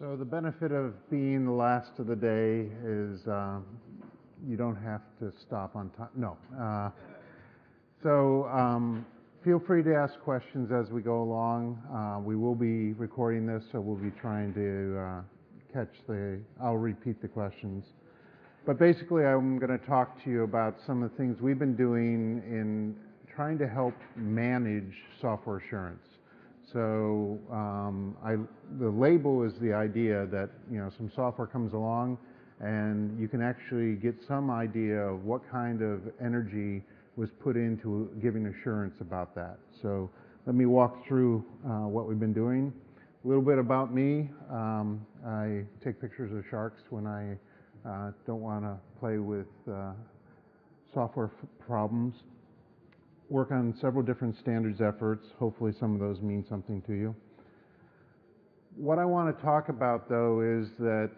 So the benefit of being the last of the day is you don't have to stop on time. No. Feel free to ask questions as we go along. We will be recording this, so we'll be trying to I'll repeat the questions. But basically, I'm going to talk to you about some of the things we've been doing in trying to help manage software assurance. So the label is the idea that, you know, some software comes along and you can actually get some idea of what kind of energy was put into giving assurance about that. So let me walk through what we've been doing. A little bit about me. I take pictures of sharks when I don't want to play with software problems. Work on several different standards efforts. Hopefully some of those mean something to you. What I want to talk about, though, is that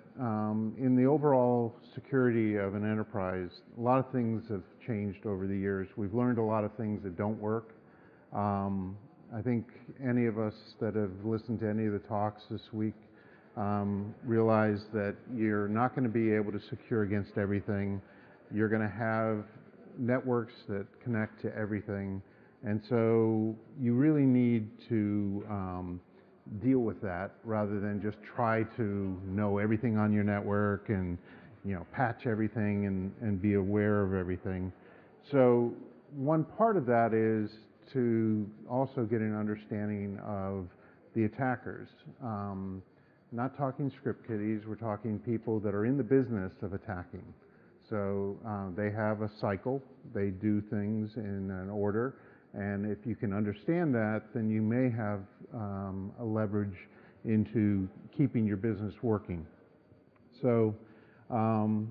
in the overall security of an enterprise, a lot of things have changed over the years. We've learned a lot of things that don't work. I think any of us that have listened to any of the talks this week realize that you're not going to be able to secure against everything. You're going to have networks that connect to everything, and so you really need to deal with that rather than just try to know everything on your network and, you know, patch everything and be aware of everything. So one part of that is to also get an understanding of the attackers. Not talking script kiddies, we're talking people that are in the business of attacking. So they have a cycle, they do things in an order, and if you can understand that, then you may have a leverage into keeping your business working. So, you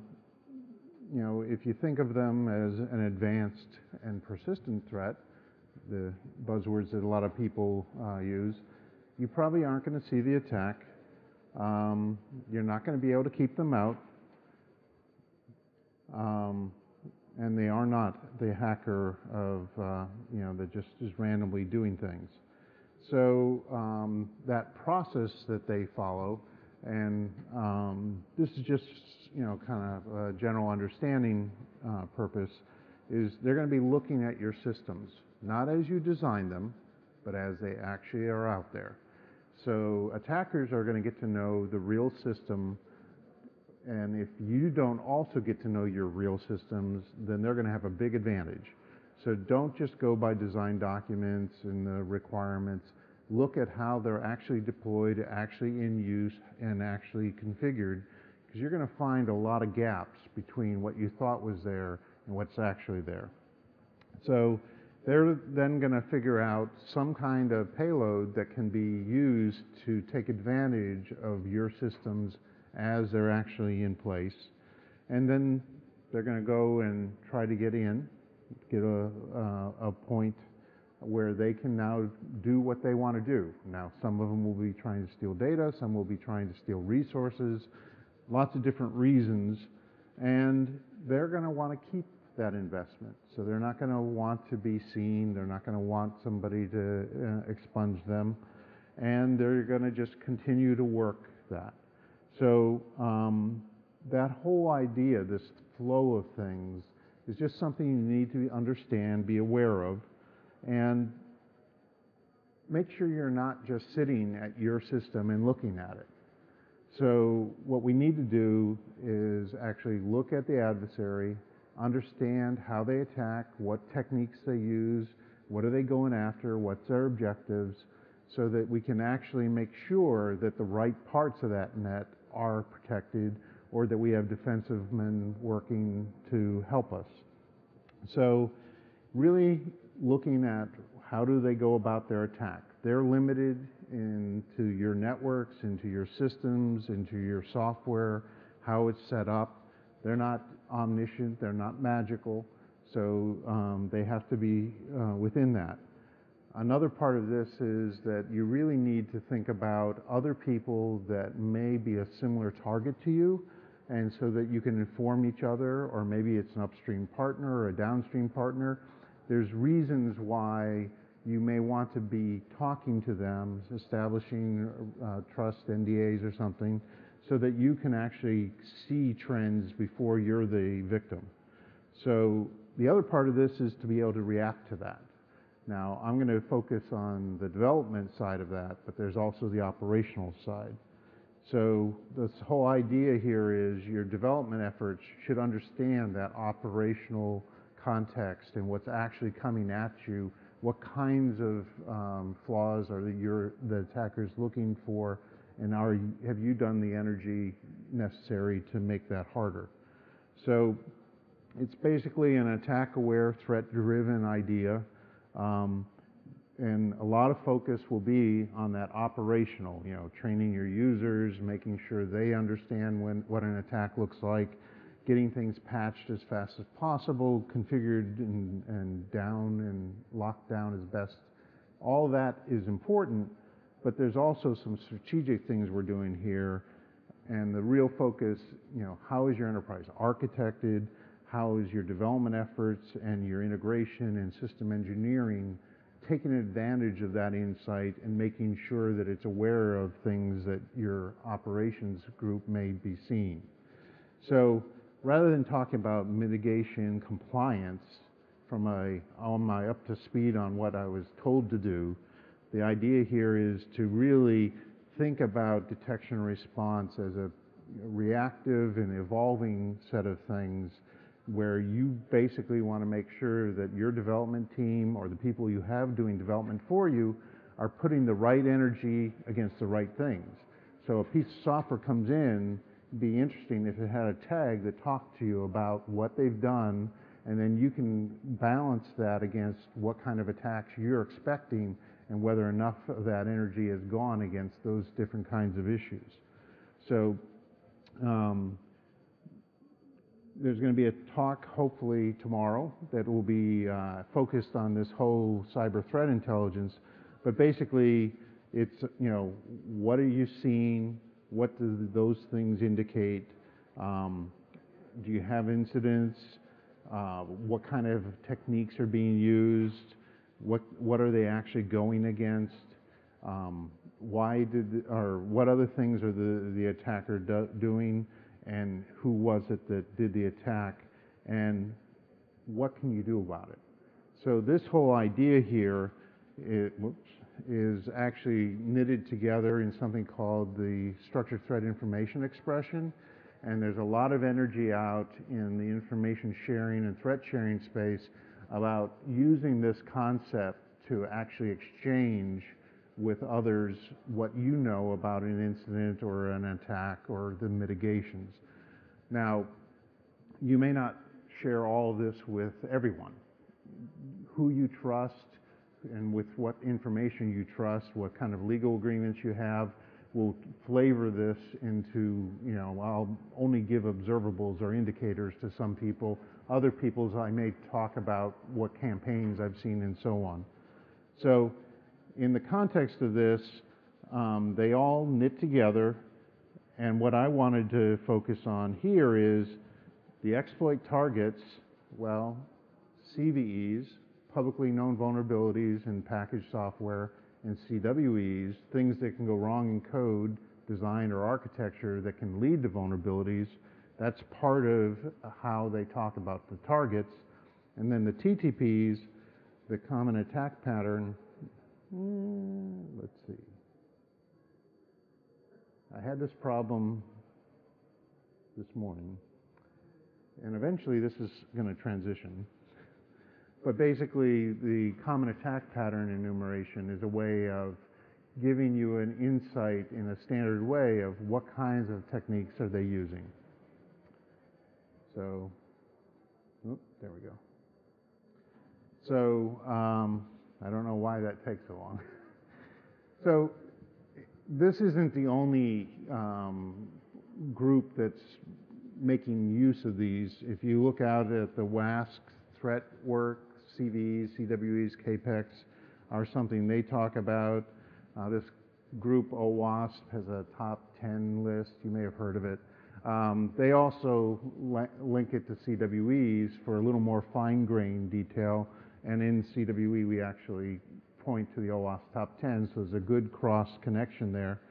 know, if you think of them as an advanced and persistent threat, the buzzwords that a lot of people use, you probably aren't going to see the attack. You're not going to be able to keep them out. And they are not the hacker of, you know, that just is randomly doing things. So that process that they follow, and this is just, you know, kind of a general understanding purpose, is they're going to be looking at your systems, not as you design them, but as they actually are out there. So attackers are going to get to know the real system, and if you don't also get to know your real systems, then they're going to have a big advantage. So don't just go by design documents and the requirements. Look at how they're actually deployed, actually in use, and actually configured, because you're going to find a lot of gaps between what you thought was there and what's actually there. So they're then going to figure out some kind of payload that can be used to take advantage of your systems as they're actually in place, and then they're going to go and try to get a point where they can now do what they want to do. Now, some of them will be trying to steal data, some will be trying to steal resources, lots of different reasons, and they're going to want to keep that investment. So they're not going to want to be seen, they're not going to want somebody to expunge them, and they're going to just continue to work that. So that whole idea, this flow of things, is just something you need to understand, be aware of, and make sure you're not just sitting at your system and looking at it. So what we need to do is actually look at the adversary, understand how they attack, what techniques they use, what are they going after, what's their objectives, so that we can actually make sure that the right parts of that net are protected, or that we have defensive men working to help us. So really looking at how do they go about their attack. They're limited into your networks, into your systems, into your software, how it's set up. They're not omniscient, they're not magical, so they have to be within that. Another part of this is that you really need to think about other people that may be a similar target to you, and so that you can inform each other, or maybe it's an upstream partner or a downstream partner. There's reasons why you may want to be talking to them, establishing trust NDAs or something, so that you can actually see trends before you're the victim. So the other part of this is to be able to react to that. Now, I'm going to focus on the development side of that, but there's also the operational side. So this whole idea here is your development efforts should understand that operational context and what's actually coming at you, what kinds of flaws are the attackers looking for, and have you done the energy necessary to make that harder? So it's basically an attack-aware, threat-driven idea, and a lot of focus will be on that operational, you know, training your users, making sure they understand what an attack looks like, getting things patched as fast as possible, configured and down and locked down as best. All that is important, but there's also some strategic things we're doing here, and the real focus, you know, how is your enterprise architected? How is your development efforts and your integration and system engineering taking advantage of that insight and making sure that it's aware of things that your operations group may be seeing? So rather than talking about mitigation compliance from am I up to speed on what I was told to do, the idea here is to really think about detection and response as a reactive and evolving set of things, where you basically want to make sure that your development team or the people you have doing development for you are putting the right energy against the right things. So a piece of software comes in, it'd be interesting if it had a tag that talked to you about what they've done, and then you can balance that against what kind of attacks you're expecting and whether enough of that energy is gone against those different kinds of issues. So there's going to be a talk, hopefully tomorrow, that will be focused on this whole cyber threat intelligence. But basically, it's, you know, what are you seeing? What do those things indicate? Do you have incidents? What kind of techniques are being used? What are they actually going against? What other things are the attacker doing? And who was it that did the attack, and what can you do about it? So this whole idea here is actually knitted together in something called the Structured Threat Information Expression, and there's a lot of energy out in the information sharing and threat sharing space about using this concept to actually exchange with others what you know about an incident or an attack or the mitigations. Now, you may not share all this with everyone. Who you trust and with what information you trust, what kind of legal agreements you have, will flavor this into, you know, I'll only give observables or indicators to some people. Other people's I may talk about what campaigns I've seen and so on. So in the context of this, they all knit together, and what I wanted to focus on here is the exploit targets, well, CVEs, publicly known vulnerabilities in packaged software, and CWEs, things that can go wrong in code, design, or architecture that can lead to vulnerabilities. That's part of how they talk about the targets. And then the TTPs, the common attack pattern. Let's see. I had this problem this morning, and eventually this is going to transition. But basically, the common attack pattern enumeration is a way of giving you an insight in a standard way of what kinds of techniques are they using. So, there we go. So, I don't know why that takes so long. So this isn't the only group that's making use of these. If you look out at the WASC threat work, CVEs, CWEs, KPECs are something they talk about. This group, OWASP, has a top 10 list. You may have heard of it. They also link it to CWEs for a little more fine-grained detail. And in CWE, we actually point to the OWASP top 10, so there's a good cross connection there.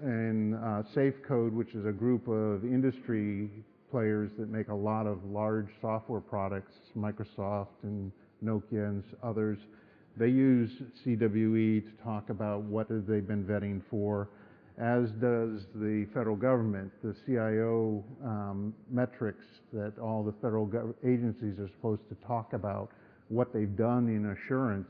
And SafeCode, which is a group of industry players that make a lot of large software products, Microsoft and Nokia and others, they use CWE to talk about what have they been vetting for, as does the federal government. The CIO metrics that all the federal agencies are supposed to talk about, what they've done in assurance,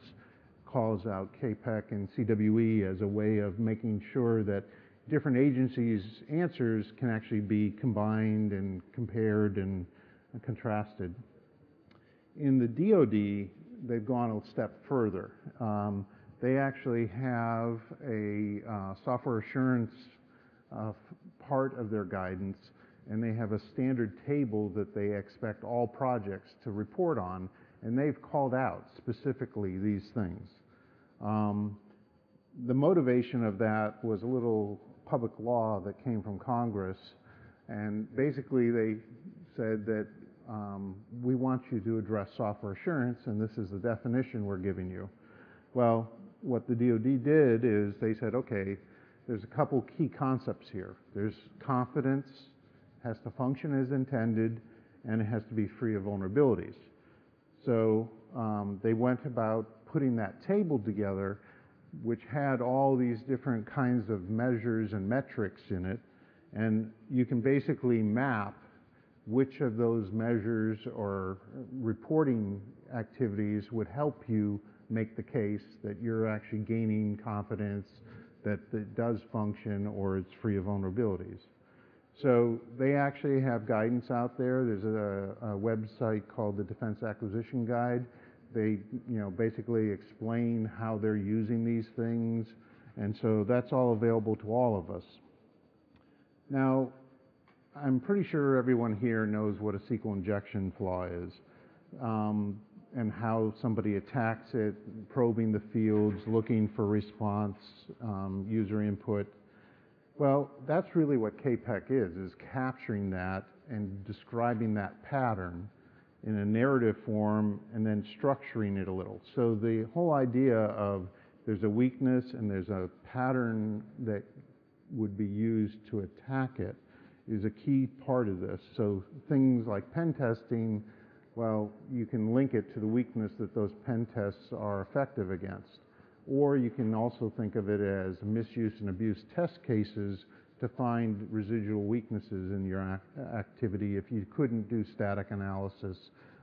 calls out KPEC and CWE as a way of making sure that different agencies' answers can actually be combined and compared and contrasted. In the DoD, they've gone a step further. They actually have a software assurance part of their guidance, and they have a standard table that they expect all projects to report on, and they've called out specifically these things. The motivation of that was a little public law that came from Congress, and basically they said that we want you to address software assurance, and this is the definition we're giving you. Well, what the DoD did is they said, okay, there's a couple key concepts here. There's confidence, has to function as intended, and it has to be free of vulnerabilities. So they went about putting that table together, which had all these different kinds of measures and metrics in it, and you can basically map which of those measures or reporting activities would help you make the case that you're actually gaining confidence that it does function or it's free of vulnerabilities. So they actually have guidance out there. There's a website called the Defense Acquisition Guide. They, you know, basically explain how they're using these things, and so that's all available to all of us. Now, I'm pretty sure everyone here knows what a SQL injection flaw is, and how somebody attacks it, probing the fields, looking for response, user input. Well, that's really what KPEC is capturing that and describing that pattern in a narrative form and then structuring it a little. So the whole idea of there's a weakness and there's a pattern that would be used to attack it is a key part of this. So things like pen testing, well, you can link it to the weakness that those pen tests are effective against. Or you can also think of it as misuse and abuse test cases to find residual weaknesses in your activity if you couldn't do static analysis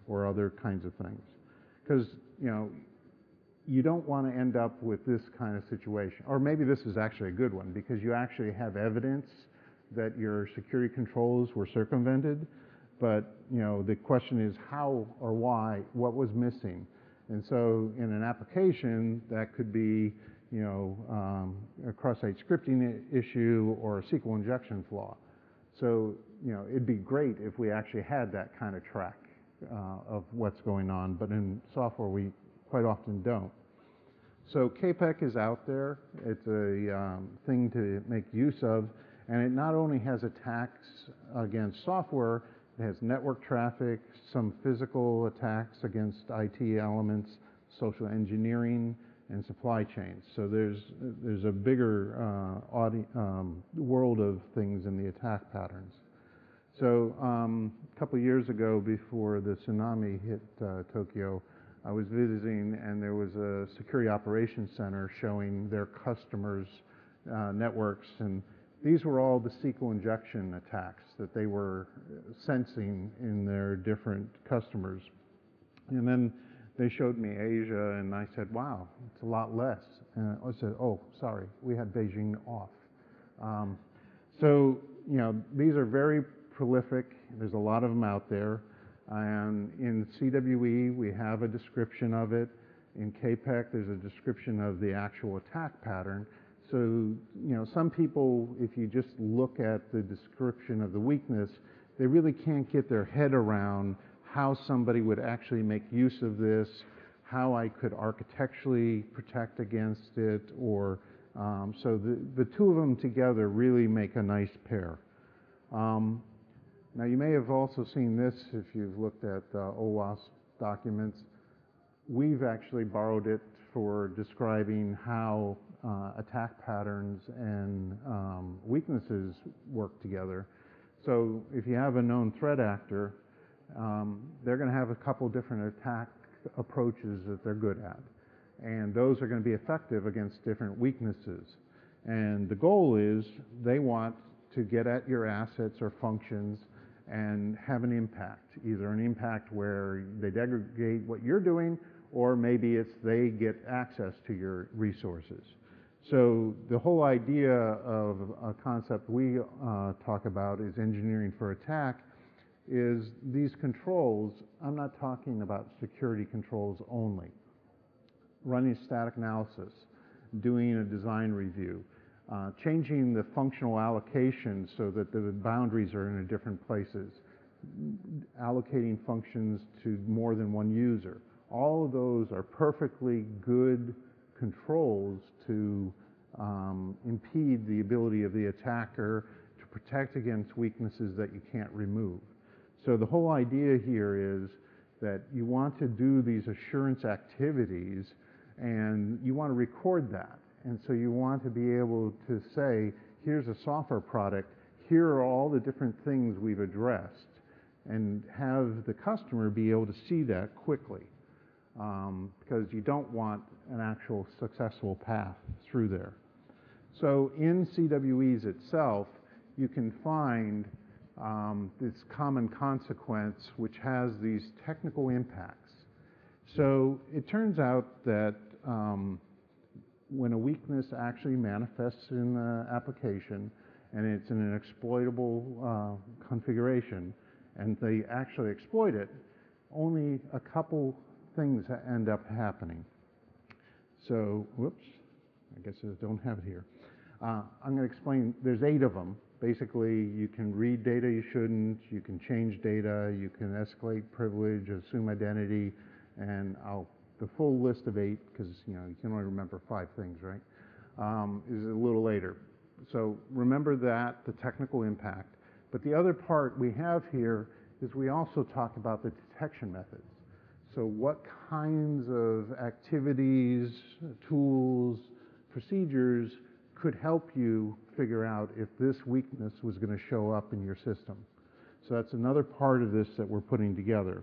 or other kinds of things. Because, you know, you don't want to end up with this kind of situation. Or maybe this is actually a good one, because you actually have evidence that your security controls were circumvented, but, you know, the question is how or why, what was missing? And so in an application, that could be, you know, a cross-site scripting issue or a SQL injection flaw. So, you know, it'd be great if we actually had that kind of track of what's going on, but in software we quite often don't. So KPEC is out there. It's a thing to make use of, and it not only has attacks against software, it has network traffic, some physical attacks against IT elements, social engineering, and supply chains. So there's a bigger world of things in the attack patterns. So a couple years ago, before the tsunami hit Tokyo, I was visiting, and there was a security operations center showing their customers' networks, and these were all the SQL injection attacks that they were sensing in their different customers. And then they showed me Asia, and I said, wow, it's a lot less. And I said, oh, sorry, we had Beijing off. So, you know, these are very prolific. There's a lot of them out there. And in CWE, we have a description of it. In KPEC, there's a description of the actual attack pattern. So, you know, some people, if you just look at the description of the weakness, they really can't get their head around how somebody would actually make use of this, how I could architecturally protect against it, or so the two of them together really make a nice pair. Now, you may have also seen this if you've looked at OWASP documents. We've actually borrowed it for describing how attack patterns and weaknesses work together. So if you have a known threat actor, they're going to have a couple different attack approaches that they're good at. And those are going to be effective against different weaknesses. And the goal is they want to get at your assets or functions and have an impact, either an impact where they degrade what you're doing, or maybe it's they get access to your resources. So the whole idea of a concept we talk about is engineering for attack, is these controls. I'm not talking about security controls only. Running static analysis, doing a design review, changing the functional allocation so that the boundaries are in different places, allocating functions to more than one user. All of those are perfectly good controls to impede the ability of the attacker to protect against weaknesses that you can't remove. So the whole idea here is that you want to do these assurance activities and you want to record that. And so you want to be able to say, here's a software product, here are all the different things we've addressed, and have the customer be able to see that quickly, because you don't want an actual successful path through there. So in CWEs itself, you can find this common consequence, which has these technical impacts. So it turns out that when a weakness actually manifests in the application and it's in an exploitable configuration, and they actually exploit it, only a couple things end up happening. So, whoops, I guess I don't have it here. I'm going to explain, there's 8 of them. Basically, you can read data you shouldn't, you can change data, you can escalate privilege, assume identity, and the full list of 8, because you can only remember 5 things, right? Is a little later. So remember that, the technical impact. But the other part we have here is we also talk about the detection methods. So what kinds of activities, tools, procedures could help you figure out if this weakness was going to show up in your system? So that's another part of this that we're putting together.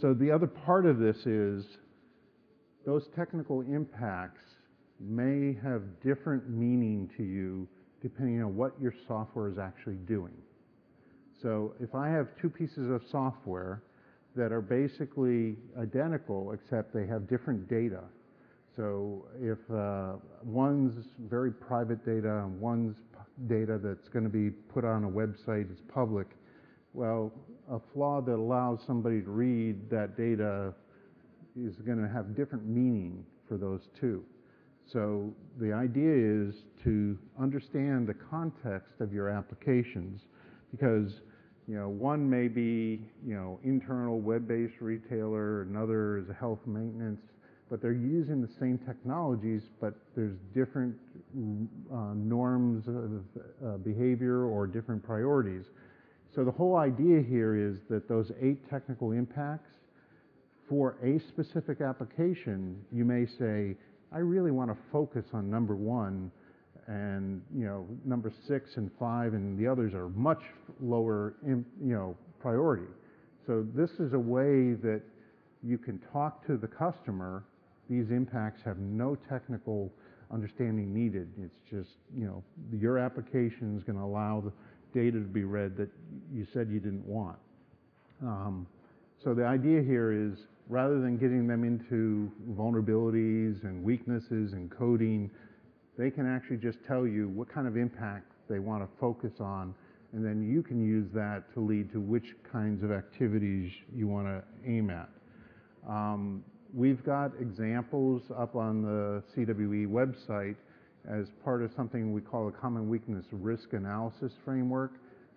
So the other part of this is those technical impacts may have different meaning to you depending on what your software is actually doing. So if I have 2 pieces of software that are basically identical except they have different data, so if one's very private data and one's data that's going to be put on a website is public, well, a flaw that allows somebody to read that data is going to have different meaning for those 2. So the idea is to understand the context of your applications, because one may be internal web-based retailer, another is a health maintenance, but they're using the same technologies, but there's different norms of behavior or different priorities. So the whole idea here is that those 8 technical impacts for a specific application, you may say, I really want to focus on number 1, and number 6 and 5 and the others are much lower priority. So this is a way that you can talk to the customer. These impacts have no technical understanding needed. It's just your application is going to allow the data to be read that you said you didn't want. So the idea here is, rather than getting them into vulnerabilities and weaknesses and coding, they can actually just tell you what kind of impact they want to focus on, and then you can use that to lead to which kinds of activities you want to aim at. We've got examples up on the CWE website as part of something we call a Common Weakness Risk Analysis Framework,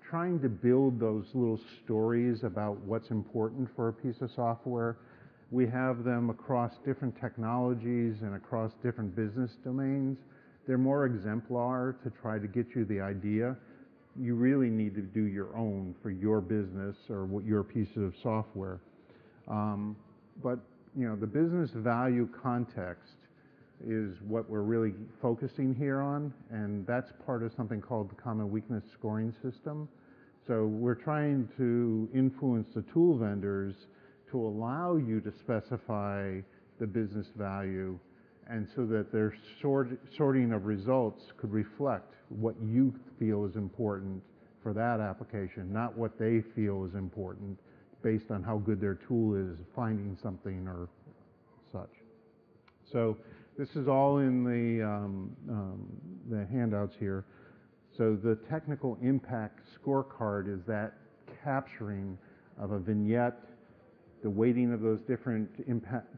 trying to build those little stories about what's important for a piece of software. We have them across different technologies and across different business domains. They're more exemplar to try to get you the idea. You really need to do your own for your business or your piece of software. But the business value context is what we're really focusing here on, and that's part of something called the Common Weakness Scoring System. So we're trying to influence the tool vendors to allow you to specify the business value, and so that their sorting of results could reflect what you feel is important for that application, not what they feel is important based on how good their tool is finding something or such. So this is all in the handouts here. So the technical impact scorecard is that capturing of a vignette, the weighting of those different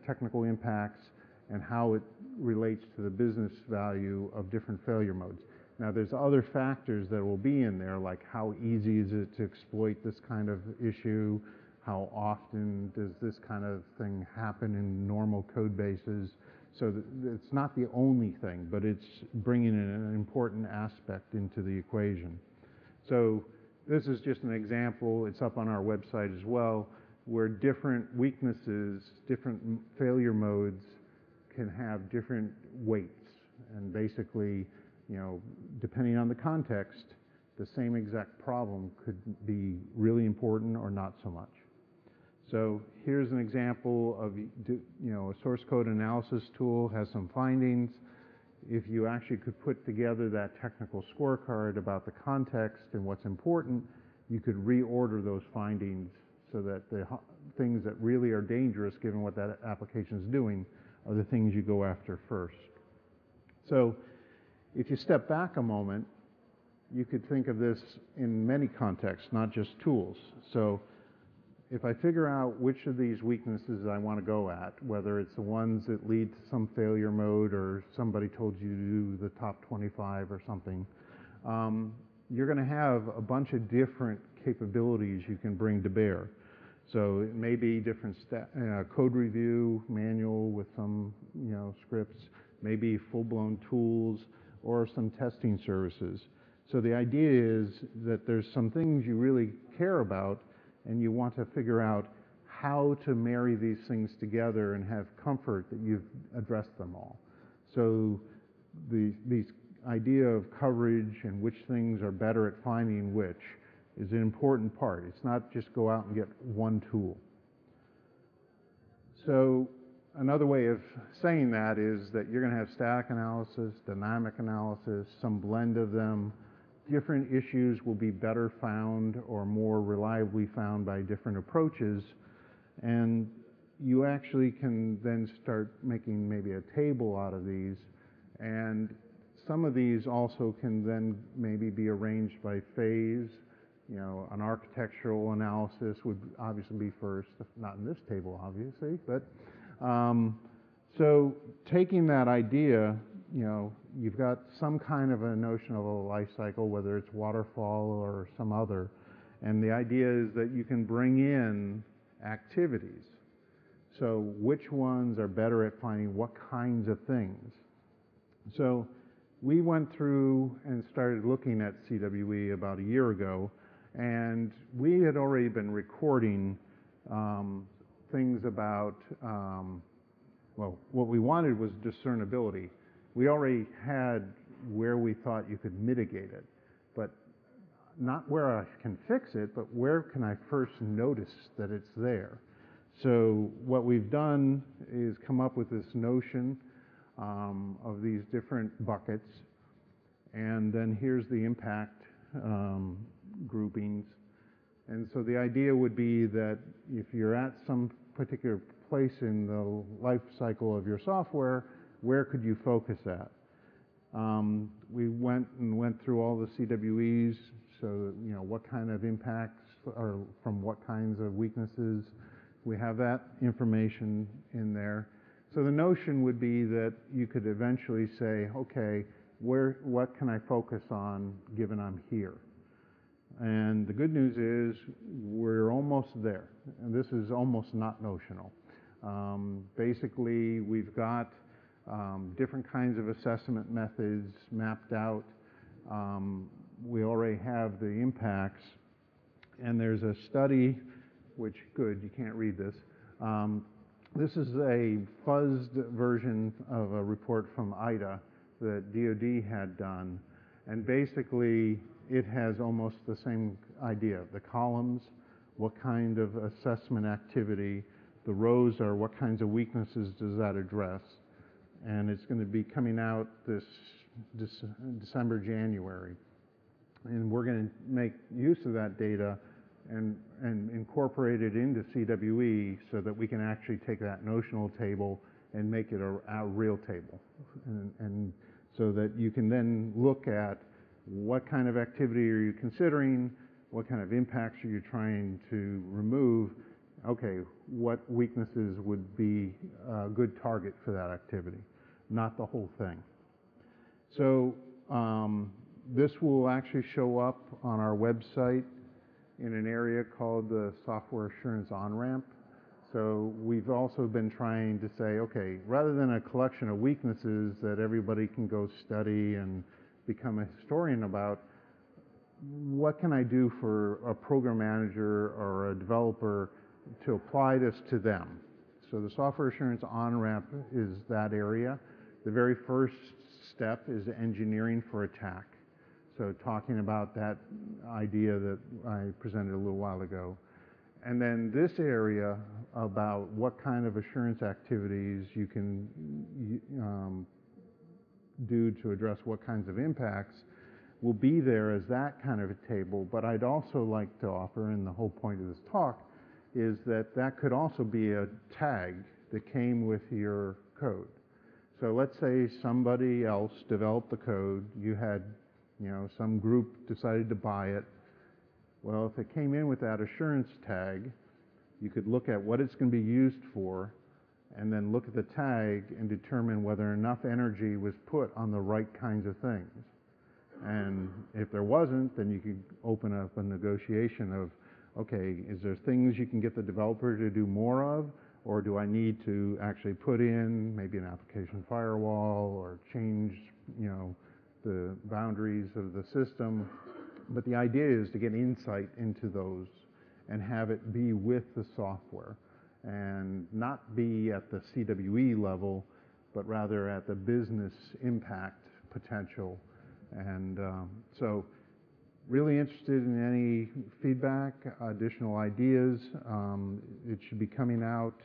technical impacts, and how it relates to the business value of different failure modes. Now, there's other factors that will be in there, like how easy is it to exploit this kind of issue, how often does this kind of thing happen in normal code bases. So it's not the only thing, but it's bringing in an important aspect into the equation. So this is just an example. It's up on our website as well, where different weaknesses, different failure modes can have different weights. And basically, depending on the context, the same exact problem could be really important or not so much. So here's an example of, a source code analysis tool has some findings. If you actually could put together that technical scorecard about the context and what's important, you could reorder those findings so that the things that really are dangerous, given what that application is doing, are the things you go after first. So if you step back a moment, you could think of this in many contexts, not just tools. So if I figure out which of these weaknesses I want to go at, whether it's the ones that lead to some failure mode or somebody told you to do the top 25 or something, you're going to have a bunch of different capabilities you can bring to bear. So it may be different code review, manual with some scripts, maybe full-blown tools, or some testing services. So the idea is that there's some things you really care about, and you want to figure out how to marry these things together and have comfort that you've addressed them all. So the idea of coverage and which things are better at finding which is an important part. It's not just go out and get one tool. So another way of saying that is that you're going to have static analysis, dynamic analysis, some blend of them. Different issues will be better found or more reliably found by different approaches, and you actually can then start making maybe a table out of these, and some of these also can then maybe be arranged by phase. An architectural analysis would obviously be first, not in this table obviously, but so taking that idea, you've got some kind of a notion of a life cycle, whether it's waterfall or some other, and the idea is that you can bring in activities. So which ones are better at finding what kinds of things? So we went through and started looking at CWE about a year ago, and we had already been recording things about, well, what we wanted was discernibility. We already had where we thought you could mitigate it, but not where I can fix it, but where can I first notice that it's there. So what we've done is come up with this notion of these different buckets, and then here's the impact groupings. And so the idea would be that if you're at some particular place in the life cycle of your software, where could you focus at? We went through all the CWEs, so what kind of impacts are from what kinds of weaknesses. We have that information in there. So the notion would be that you could eventually say, okay, what can I focus on given I'm here? And the good news is we're almost there. And this is almost not notional. Basically, we've got different kinds of assessment methods mapped out. We already have the impacts, and there's a study, which, good, you can't read this, This is a fuzzed version of a report from IDA that DoD had done, and basically it has almost the same idea. The columns, what kind of assessment activity, the rows are what kinds of weaknesses does that address, and it's going to be coming out this December, January. And we're going to make use of that data and incorporate it into CWE so that we can actually take that notional table and make it a real table. And so that you can then look at what kind of activity are you considering, what kind of impacts are you trying to remove, okay, what weaknesses would be a good target for that activity, not the whole thing. So this will actually show up on our website in an area called the Software Assurance On-Ramp. So we've also been trying to say, okay, rather than a collection of weaknesses that everybody can go study and become a historian about, what can I do for a program manager or a developer to apply this to them? So the Software Assurance On-Ramp is that area. The very first step is engineering for attack. So talking about that idea that I presented a little while ago. And then this area about what kind of assurance activities you can do to address what kinds of impacts will be there as that kind of a table. But I'd also like to offer, and the whole point of this talk, is that that could also be a tag that came with your code. So let's say somebody else developed the code. You had, you know, some group decided to buy it. Well, if it came in with that assurance tag, you could look at what it's going to be used for and then look at the tag and determine whether enough energy was put on the right kinds of things. And if there wasn't, then you could open up a negotiation of, okay, is there things you can get the developer to do more of, or do I need to actually put in maybe an application firewall or change, you know, the boundaries of the system? But the idea is to get insight into those and have it be with the software and not be at the CWE level, but rather at the business impact potential. And so really interested in any feedback, additional ideas. It should be coming out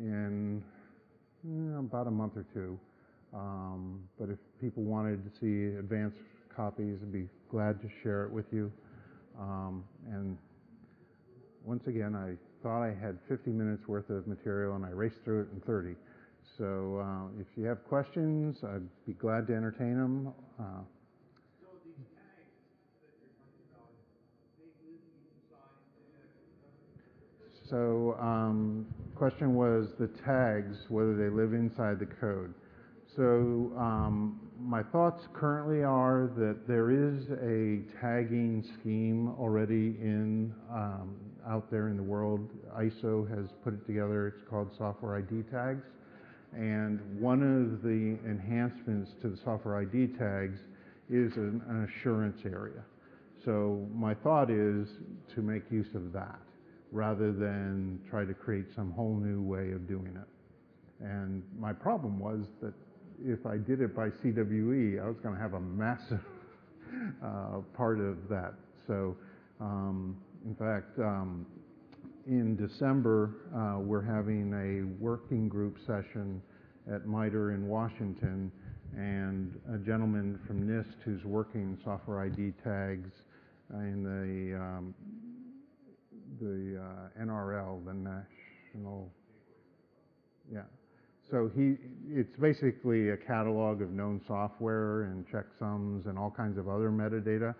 in about a month or two. But if people wanted to see advanced copies, I'd be glad to share it with you. And once again, I thought I had 50 minutes worth of material and I raced through it in 30. So if you have questions, I'd be glad to entertain them. So these tags that you're talking about, they live inside the... So question was the tags, whether they live inside the code. So my thoughts currently are that there is a tagging scheme already in out there in the world. ISO has put it together. It's called Software ID Tags. And one of the enhancements to the Software ID Tags is an assurance area. So my thought is to make use of that rather than try to create some whole new way of doing it. And my problem was that if I did it by CWE, I was going to have a massive part of that. So in fact, in December, we're having a working group session at MITRE in Washington, and a gentleman from NIST who's working software ID tags in the NRL, the national, yeah. So it's basically a catalog of known software and checksums and all kinds of other metadata.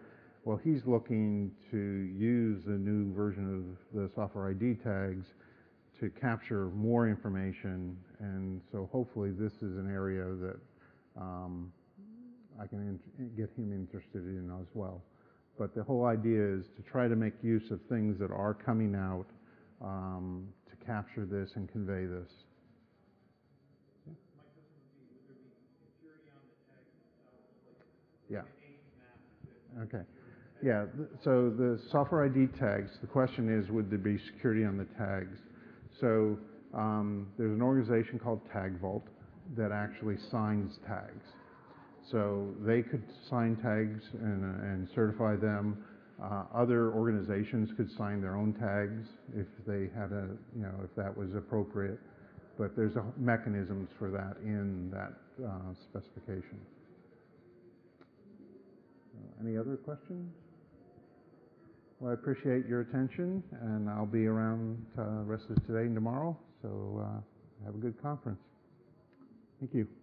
Well, he's looking to use the new version of the software ID tags to capture more information. And so hopefully this is an area that I can get him interested in as well. But the whole idea is to try to make use of things that are coming out to capture this and convey this. Yeah. Okay. Yeah. So the software ID tags, the question is, would there be security on the tags? So There's an organization called Tag Vault that actually signs tags. So they could sign tags and certify them. Other organizations could sign their own tags if they had a, you know, if that was appropriate. But there's mechanisms for that in that specification. Any other questions? Well, I appreciate your attention, and I'll be around the rest of today and tomorrow. So have a good conference. Thank you.